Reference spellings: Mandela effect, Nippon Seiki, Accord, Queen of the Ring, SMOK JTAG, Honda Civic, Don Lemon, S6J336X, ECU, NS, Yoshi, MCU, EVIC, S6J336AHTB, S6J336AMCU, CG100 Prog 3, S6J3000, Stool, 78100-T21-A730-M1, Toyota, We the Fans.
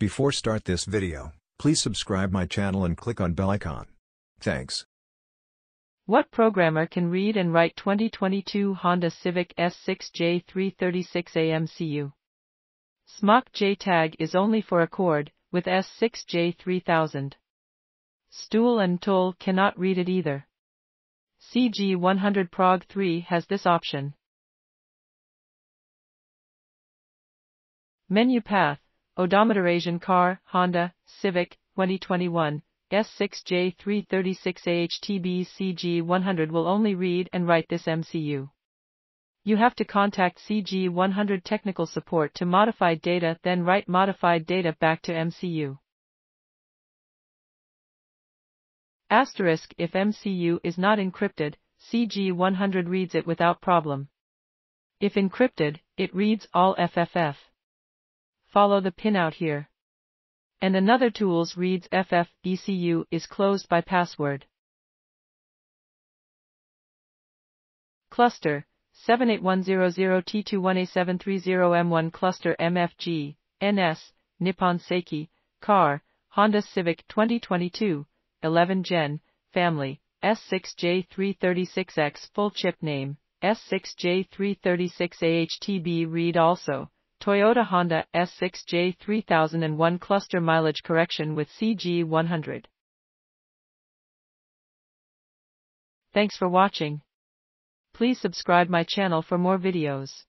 Before start this video, please subscribe my channel and click on bell icon. Thanks. What programmer can read and write 2022 Honda Civic S6J336AMCU? SMOK JTAG is only for Accord, with S6J3000. Stool and Toll cannot read it either. CG100 Prog 3 has this option. Menu path, odometer Asian car, Honda, Civic, 2021, S6J336AHTB CG100 will only read and write this MCU. You have to contact CG100 technical support to modify data, then write modified data back to MCU. Asterisk, if MCU is not encrypted, CG100 reads it without problem. If encrypted, it reads all FFF. Follow the pinout here. And another tools reads FF, ECU is closed by password. Cluster, 78100T21A730M1 Cluster MFG, NS, Nippon Seiki, Car, Honda Civic 2022, 11 Gen, Family, S6J336X Full Chip Name, S6J336AHTB Read also, Toyota Honda S6J3001 Cluster Mileage Correction with CG100. Thanks for watching. Please subscribe my channel for more videos.